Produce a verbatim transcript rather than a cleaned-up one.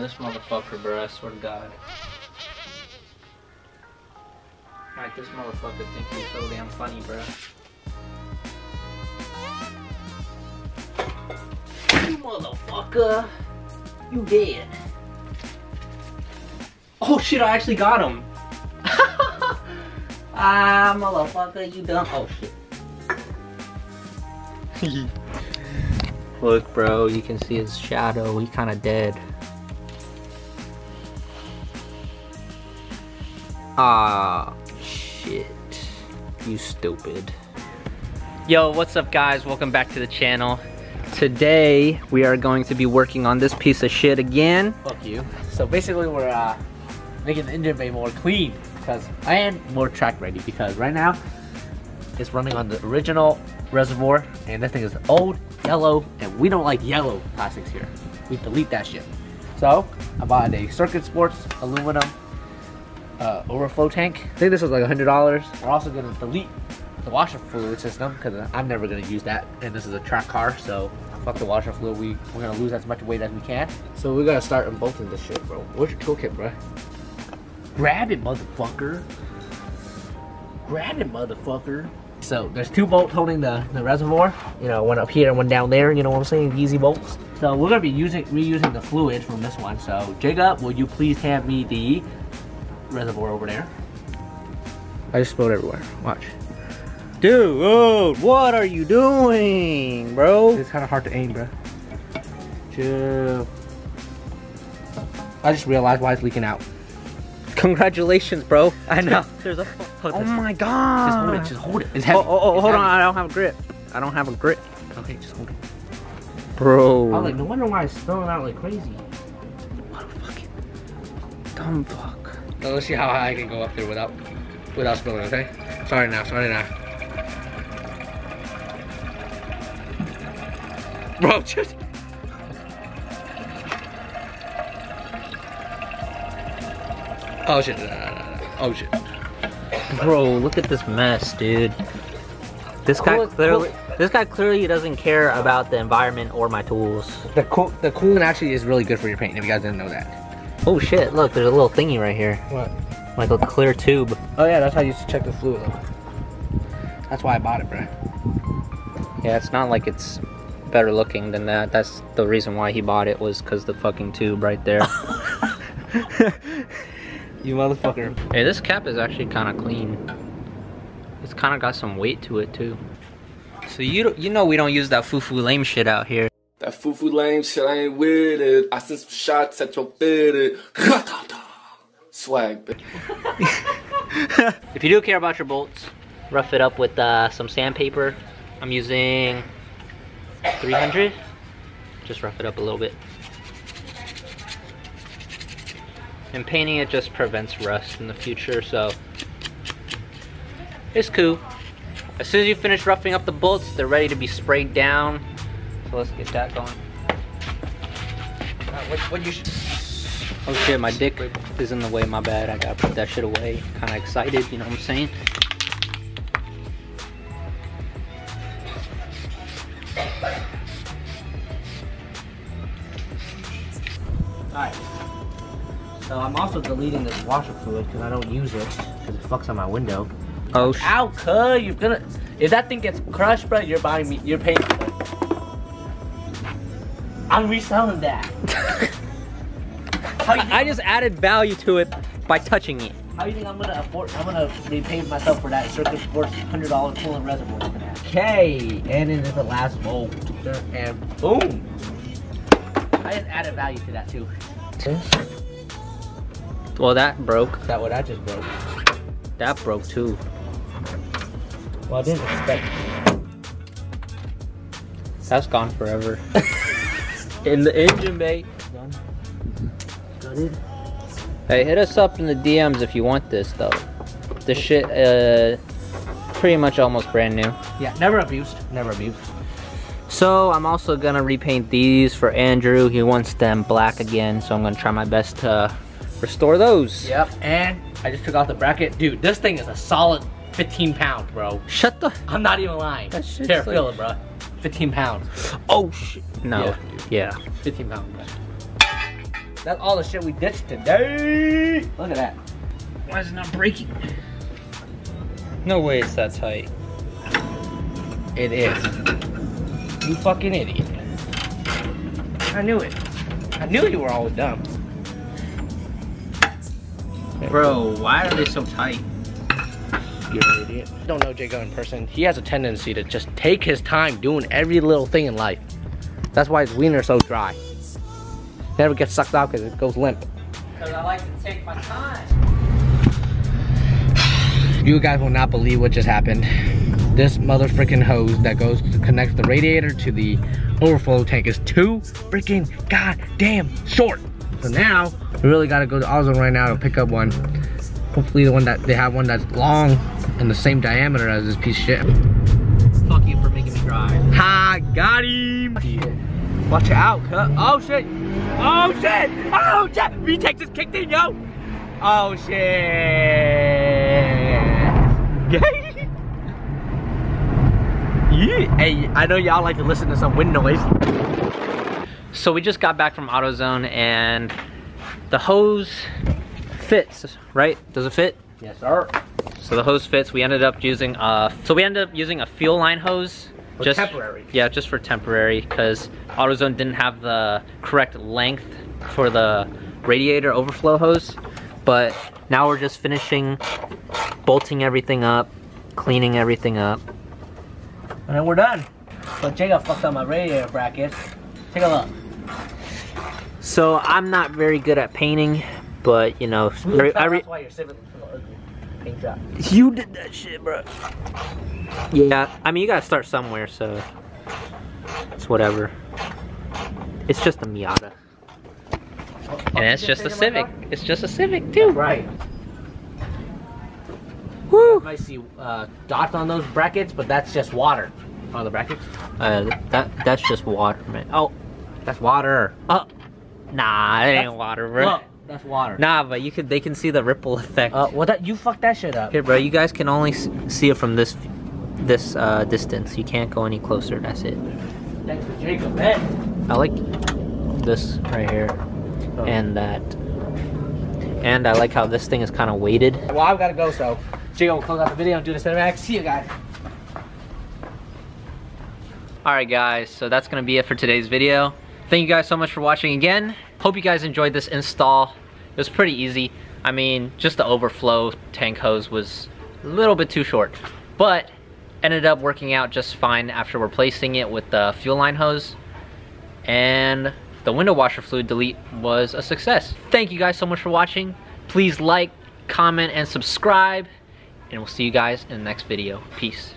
this motherfucker, bro. I swear to God. Like, this motherfucker thinks he's so damn funny, bro. You motherfucker. You dead. Oh shit, I actually got him. Ah, motherfucker, you done. Oh shit. Look, bro, you can see his shadow. He kind of dead. Ah, shit. You stupid. Yo, what's up, guys? Welcome back to the channel. Today, we are going to be working on this piece of shit again. Fuck you. So basically, we're uh, making the engine bay more clean because and more track ready because right now, it's running on the original reservoir, and that thing is old, yellow, and we don't like yellow plastics here. We delete that shit. So I bought a Circuit Sports aluminum uh, overflow tank. I think this was like a hundred dollars. We're also gonna delete the washer fluid system because I'm never gonna use that, and this is a track car, so fuck the washer fluid. We, we're gonna lose as much weight as we can. So we're gonna start unbolting this shit, bro. Where's your toolkit, bro? Grab it, motherfucker. Grab it, motherfucker. So there's two bolts holding the, the reservoir, you know, one up here and one down there, you know what I'm saying, easy bolts. So we're gonna be using, reusing the fluid from this one. So Jacob, will you please hand me the reservoir over there? I just spilled everywhere, watch. Dude, what are you doing, bro? It's kind of hard to aim, bro. Chill. I just realized why it's leaking out. Congratulations, bro. I know. There's a, oh this. my god. Just hold it. Just hold it. It's heavy. Oh, oh, oh it's hold heavy. on. I don't have a grip. I don't have a grip. Okay, just hold it. Bro. I'm like, no wonder why it's spilling out like crazy. What a fucking dumb fuck. So let's see how high I can go up there without without spilling, okay? Sorry now. Sorry now. Bro, just... Oh shit, no, no, no, no. Oh shit. Bro, look at this mess, dude. This guy clearly this guy clearly doesn't care about the environment or my tools. The cool the coolant actually is really good for your paint, if you guys didn't know that. Oh shit, look, there's a little thingy right here. What? Like a clear tube. Oh yeah, that's how you check the fluid level. That's why I bought it, bro. Yeah, it's not like it's better looking than that. That's the reason why he bought it, was because the fucking tube right there. You motherfucker. Hey, this cap is actually kind of clean. It's kind of got some weight to it too. So you you know we don't use that foo-foo lame shit out here. That foo-foo lame shit, I ain't with it. I sent some shots at your fitted. Swag, bitch. If you do care about your bolts, rough it up with uh, some sandpaper. I'm using three hundred. Just rough it up a little bit. And painting it just prevents rust in the future, so it's cool. As soon as you finish roughing up the bolts, they're ready to be sprayed down. So let's get that going. Uh, what, what you should... Oh shit, my dick is in the way, my bad. I gotta put that shit away. Kinda excited, you know what I'm saying? Alright. So I'm also deleting this washer fluid because I don't use it because it fucks on my window. Oh shit. Ow, cuz, you're gonna... If that thing gets crushed, bro, you're buying me... You're paying for it. I'm reselling that. How you I just added value to it by touching it. How do you think I'm gonna afford... I'm gonna repay myself for that Circuit Sports one hundred dollar coolant reservoir for that? Okay, and into the last bolt. And boom! I just added value to that, too. Well, that broke. That what I just broke. That broke too. Well, I didn't expect it. That's gone forever. In the engine bay. Done. Gutted. Hey, hit us up in the D Ms if you want this though. This shit, uh, pretty much almost brand new. Yeah, never abused. Never abused. So I'm also gonna repaint these for Andrew. He wants them black again, so I'm gonna try my best to restore those. Yep, and I just took off the bracket. Dude, this thing is a solid fifteen pounds, bro. Shut the... I'm not even lying. That shit's Here, like... feel it, bro. fifteen pounds. Oh, shit. No. Yeah. yeah. fifteen pounds, bro. That's all the shit we ditched today. Look at that. Why is it not breaking? No way it's that tight. It is. You fucking idiot. I knew it. I knew you were always dumb. Bro, why are they so tight? You're an idiot. I don't know Jago in person. He has a tendency to just take his time doing every little thing in life. That's why his wiener's so dry. Never gets sucked out because it goes limp. Because I like to take my time. You guys will not believe what just happened. This mother freaking hose that goes to connect the radiator to the overflow tank is too freaking goddamn short. So now, we really gotta go to AutoZone right now to pick up one. Hopefully the one that they have one that's long and the same diameter as this piece of shit. Fuck you for making me drive. Ha, got him! Yeah. Watch out, cut. Oh shit! Oh shit! Oh shit! V-Tec just kicked in, yo! Oh shit! Yeah. Hey, I know y'all like to listen to some wind noise. So we just got back from AutoZone and the hose fits, right? Does it fit? Yes, sir. So the hose fits. We ended up using a, so we ended up using a fuel line hose. For just, temporary. Yeah, just for temporary because AutoZone didn't have the correct length for the radiator overflow hose. But now we're just finishing bolting everything up, cleaning everything up. And then we're done. But Jago fucked up my radiator bracket. Take a look. So I'm not very good at painting, but you know, re I re that's why you're sitting in the ugly paint job. You did that shit, bro. Yeah, I mean you gotta start somewhere, so it's whatever. It's just a Miata, oh, and it's just a Civic. It's just a Civic too. That's right. Woo! I see uh, dots on those brackets, but that's just water. On the brackets? Uh, that that's just water, man. Oh, that's water. Oh, nah, it ain't water, bro. Look, that's water. Nah, but you could, they can see the ripple effect. Uh, well, that you fucked that shit up. Here, bro, you guys can only see it from this, this uh distance. You can't go any closer. That's it. Thanks for Jacob, man. I like this right here, oh. and that, and I like how this thing is kind of weighted. Well, I've got to go, so Jacob will close out the video and do the cinematic. See you guys. Alright guys, so that's going to be it for today's video. Thank you guys so much for watching again. Hope you guys enjoyed this install. It was pretty easy. I mean, just the overflow tank hose was a little bit too short. But, ended up working out just fine after replacing it with the fuel line hose. And the window washer fluid delete was a success. Thank you guys so much for watching. Please like, comment, and subscribe. And we'll see you guys in the next video. Peace.